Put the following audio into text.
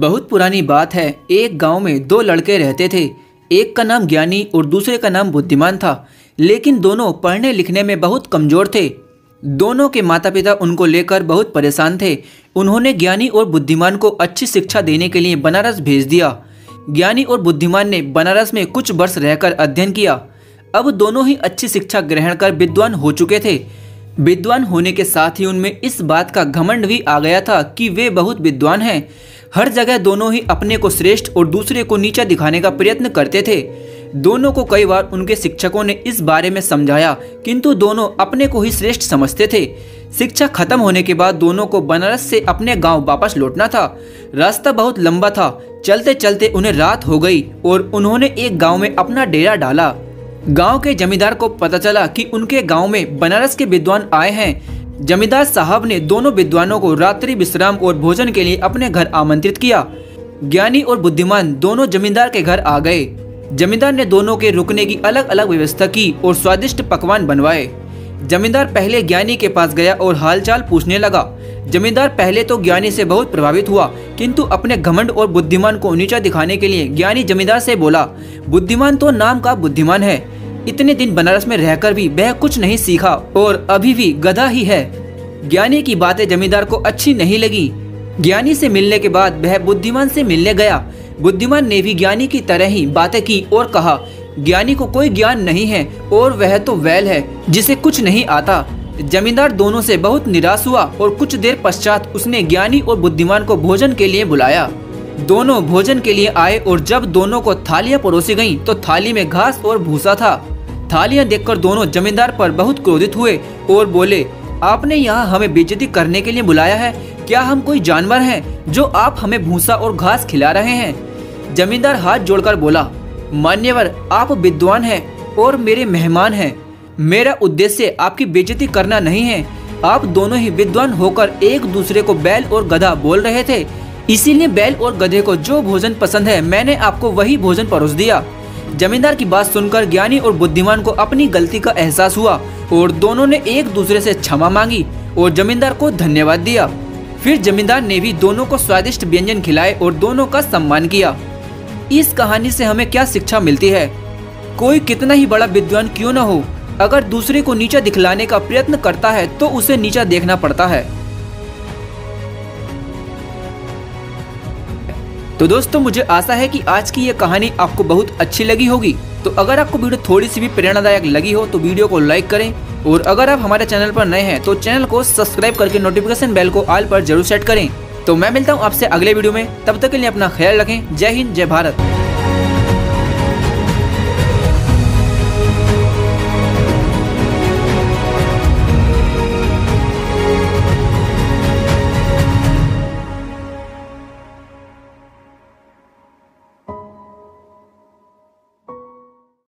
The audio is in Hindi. बहुत पुरानी बात है, एक गांव में दो लड़के रहते थे। एक का नाम ज्ञानी और दूसरे का नाम बुद्धिमान था, लेकिन दोनों पढ़ने लिखने में बहुत कमज़ोर थे। दोनों के माता पिता उनको लेकर बहुत परेशान थे। उन्होंने ज्ञानी और बुद्धिमान को अच्छी शिक्षा देने के लिए बनारस भेज दिया। ज्ञानी और बुद्धिमान ने बनारस में कुछ वर्ष रहकर अध्ययन किया। अब दोनों ही अच्छी शिक्षा ग्रहण कर विद्वान हो चुके थे। विद्वान होने के साथ ही उनमें इस बात का घमंड भी आ गया था कि वे बहुत विद्वान हैं। हर जगह दोनों ही अपने को श्रेष्ठ और दूसरे को नीचा दिखाने का प्रयत्न करते थे। दोनों को कई बार उनके शिक्षकों ने इस बारे में समझाया, किंतु दोनों अपने को ही श्रेष्ठ समझते थे। शिक्षा खत्म होने के बाद दोनों को बनारस से अपने गांव वापस लौटना था। रास्ता बहुत लंबा था। चलते चलते उन्हें रात हो गई और उन्होंने एक गाँव में अपना डेरा डाला। गांव के जमींदार को पता चला कि उनके गांव में बनारस के विद्वान आए हैं। जमींदार साहब ने दोनों विद्वानों को रात्रि विश्राम और भोजन के लिए अपने घर आमंत्रित किया। ज्ञानी और बुद्धिमान दोनों जमींदार के घर आ गए। जमींदार ने दोनों के रुकने की अलग अलग व्यवस्था की और स्वादिष्ट पकवान बनवाए। जमींदार पहले ज्ञानी के पास गया और हालचाल पूछने लगा। जमींदार पहले तो ज्ञानी से बहुत प्रभावित हुआ, किंतु अपने घमंड और बुद्धिमान को नीचा दिखाने के लिए ज्ञानी जमींदार से बोला, बुद्धिमान तो नाम का बुद्धिमान है, इतने दिन बनारस में रहकर भी वह कुछ नहीं सीखा और अभी भी गधा ही है। ज्ञानी की बातें जमींदार को अच्छी नहीं लगी। ज्ञानी से मिलने के बाद वह बुद्धिमान से मिलने गया। बुद्धिमान ने भी ज्ञानी की तरह ही बातें की और कहा, ज्ञानी को कोई ज्ञान नहीं है और वह तो वैल है जिसे कुछ नहीं आता। जमींदार दोनों से बहुत निराश हुआ और कुछ देर पश्चात उसने ज्ञानी और बुद्धिमान को भोजन के लिए बुलाया। दोनों भोजन के लिए आए और जब दोनों को थालियां परोसी गईं तो थाली में घास और भूसा था। थालियां देखकर दोनों जमींदार पर बहुत क्रोधित हुए और बोले, आपने यहाँ हमें बेइज्जती करने के लिए बुलाया है, क्या हम कोई जानवर हैं जो आप हमें भूसा और घास खिला रहे हैं। जमींदार हाथ जोड़कर बोला, मान्यवर आप विद्वान हैं और मेरे मेहमान हैं, मेरा उद्देश्य आपकी बेइज्जती करना नहीं है। आप दोनों ही विद्वान होकर एक दूसरे को बैल और गधा बोल रहे थे, इसीलिए बैल और गधे को जो भोजन पसंद है मैंने आपको वही भोजन परोस दिया। जमींदार की बात सुनकर ज्ञानी और बुद्धिमान को अपनी गलती का एहसास हुआ और दोनों ने एक दूसरे से क्षमा मांगी और जमींदार को धन्यवाद दिया। फिर जमींदार ने भी दोनों को स्वादिष्ट व्यंजन खिलाए और दोनों का सम्मान किया। इस कहानी से हमें क्या शिक्षा मिलती है? कोई कितना ही बड़ा विद्वान क्यों न हो, अगर दूसरे को नीचा दिखलाने का प्रयत्न करता है तो उसे नीचा देखना पड़ता है। तो दोस्तों, मुझे आशा है कि आज की ये कहानी आपको बहुत अच्छी लगी होगी। तो अगर आपको वीडियो थोड़ी सी भी प्रेरणादायक लगी हो तो वीडियो को लाइक करें और अगर आप हमारे चैनल पर नए हैं तो चैनल को सब्सक्राइब करके नोटिफिकेशन बेल को ऑल पर जरूर सेट करें। तो मैं मिलता हूँ आपसे अगले वीडियो में, तब तक के लिए अपना ख्याल रखें। जय हिंद, जय भारत।